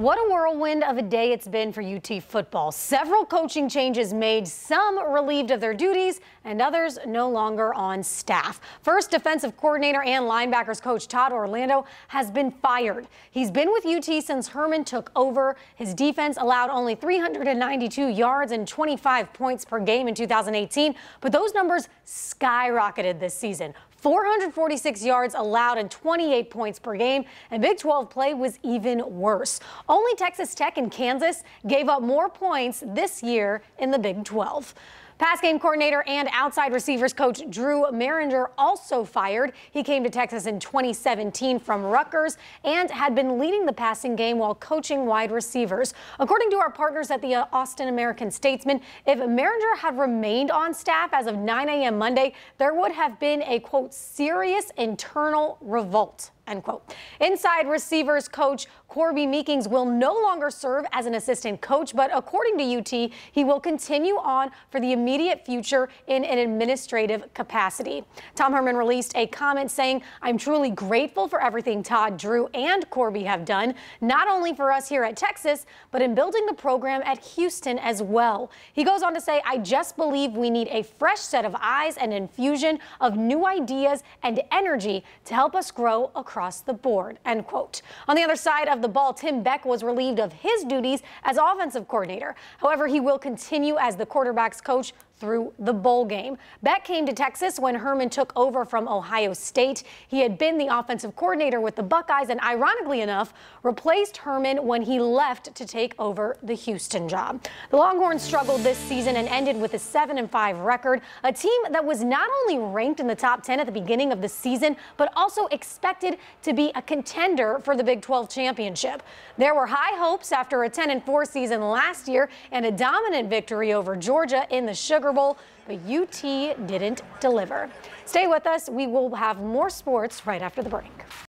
What a whirlwind of a day it's been for UT football. Several coaching changes made, some relieved of their duties and others no longer on staff. First, defensive coordinator and linebackers coach Todd Orlando has been fired. He's been with UT since Herman took over. His defense allowed only 392 yards and 25 points per game in 2018, but those numbers skyrocketed this season. 446 yards allowed and 28 points per game, and Big 12 play was even worse. Only Texas Tech and Kansas gave up more points this year in the Big 12. Pass game coordinator and outside receivers coach Drew Mehringer also fired. He came to Texas in 2017 from Rutgers and had been leading the passing game while coaching wide receivers. According to our partners at the Austin American Statesman, if Mehringer had remained on staff as of 9 a.m. Monday, there would have been a, quote, serious internal revolt, end quote. Inside receivers coach Corby Meekins will no longer serve as an assistant coach, but according to UT, he will continue on for the immediate future in an administrative capacity. Tom Herman released a comment saying, "I'm truly grateful for everything Todd, Drew, and Corby have done, not only for us here at Texas, but in building the program at Houston as well." He goes on to say, "I just believe we need a fresh set of eyes and infusion of new ideas and energy to help us grow across the board," end quote. On the other side of the ball, Tim Beck was relieved of his duties as offensive coordinator. However, he will continue as the quarterback's coach through the bowl game. Beck came to Texas when Herman took over from Ohio State. He had been the offensive coordinator with the Buckeyes and, ironically enough, replaced Herman when he left to take over the Houston job. The Longhorns struggled this season and ended with a 7-5 record, a team that was not only ranked in the top 10 at the beginning of the season, but also expected to be a contender for the Big 12 championship. There were high hopes after a 10-4 season last year and a dominant victory over Georgia in the Sugar, but UT didn't deliver. Stay with us. We will have more sports right after the break.